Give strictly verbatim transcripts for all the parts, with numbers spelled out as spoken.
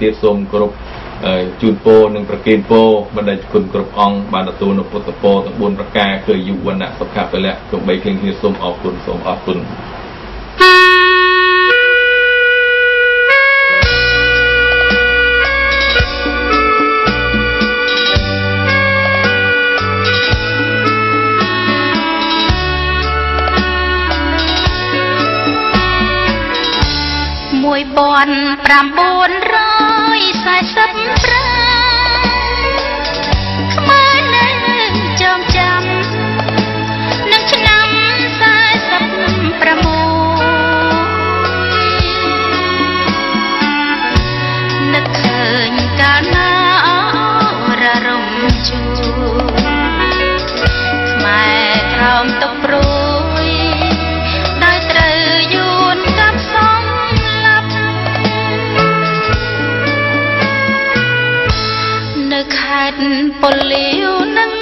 เตียสมกรุบจุนโปหนึ่งประเกณโปบันไดคนกรุบองบานตูนปุตโปตะบุญประกาเคยอยู่วันน่ะสับขาไปแล้วตรงใบเคียงเตียสมออกตุนสมออกตุนบอลปรำบนร้อยสายสับปรำขมาหนึ่งจองจำนักชนะสายสับประโมนึกเขินการมาอ้อระรมจูหมายพร้อมตกโปรยได้เตรยูนกับสองปนเลี้ยวนั่ง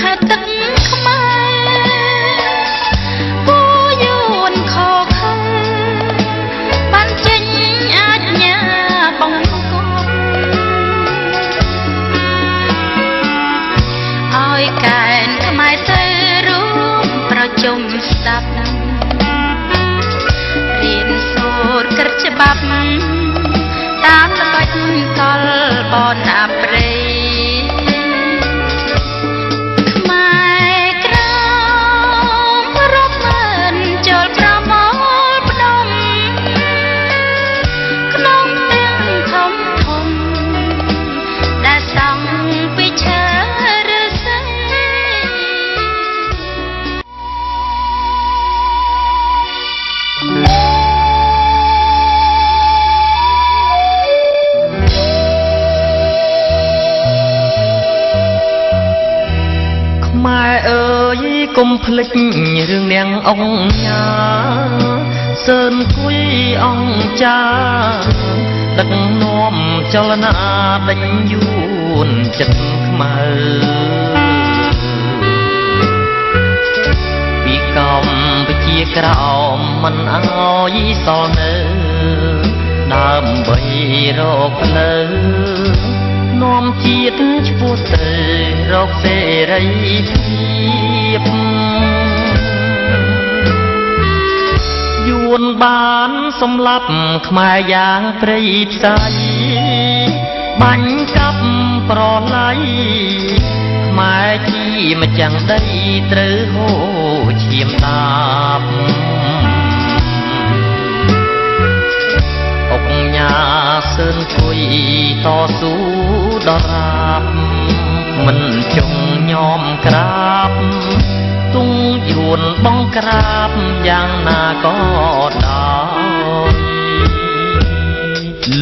ขาตึงขมายกูยืนคอเคยบ้านจริงอาจยาบังกบอ้อยแกนขมายเตยรู้ประจมสับเรียนสูตรกระจบับตามตะกอนกอลบอนอับเรกุมพลิกเรื่องเนียงองยาเซินคุยองจาดักน้อมเจรณาดังยูนจันมาปีกอมไปเจียกระอมมันเอายี่สอนเนื้อดำใบโรคเนื้อน้อมเจียดชูเตยโรคเสรีทียวนบานสำหรับขมายยางปรีดใจบันกับปลอดไหลขมายที่มาจังได้ตรึกโหเฉียมตาบอกยาเสินคุยต่อสู้ดอรับมันจงยอมกราบตุ้งยวนบ้องกราบอย่างนาก็ดาว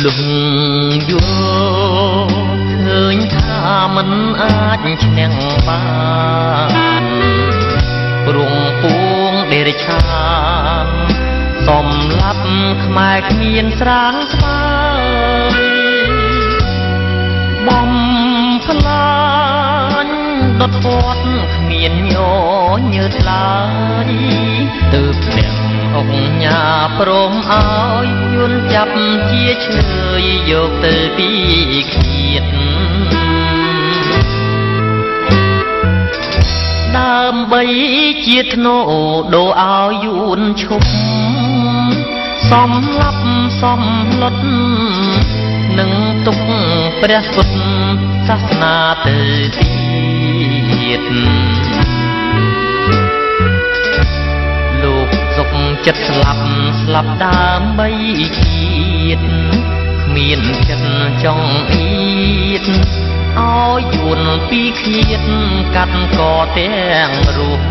ลุงยวนเคยท่ามันอาจแข่งบ้านปรุงปวงเดรชานสมลับขมายเมียนสร้างสร้างบอมพลานดดพอดเมียนโยเยืดลายตืบเด่งอกหญ้าโปร่งอ้อยยุนจับเชี่ยเชยโยกตือปีเขียดดามใบเจียดโนโดอ้อยยุนชุบสมลับสมลดหนึ่งตุกประสุดศาสนาเตือตีลูกสกจัดสลับสลับดามใบขีดเมียนจันจองอีดอ้อยยุนปีขีดกัดก่อแตงรูป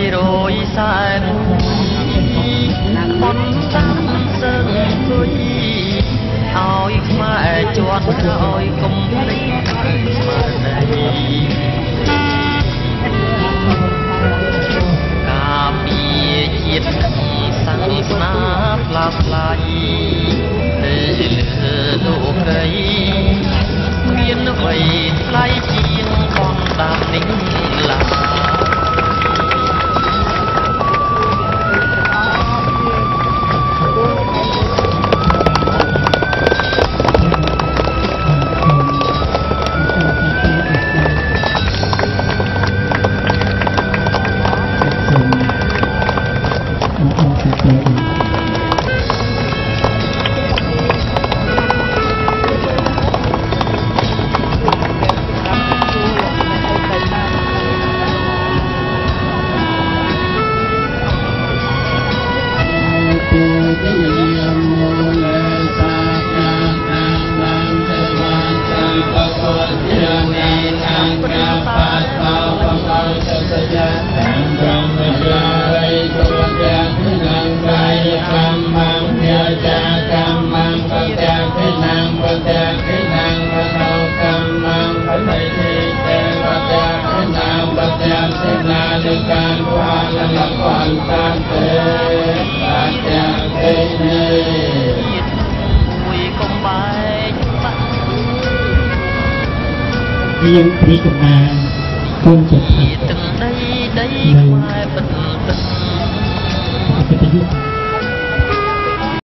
ยโรยสายรุ้งคนตั้งเส้นกุยเอาอีกมาจวดเอาอีกกมริกมาในกาบีจิตสังสนาปลาปลายเออโลกใดเวียนไว้ไกลจีนคอนตามนิ่งลายังพิจารณาควรจะทำในในความเป็นจริง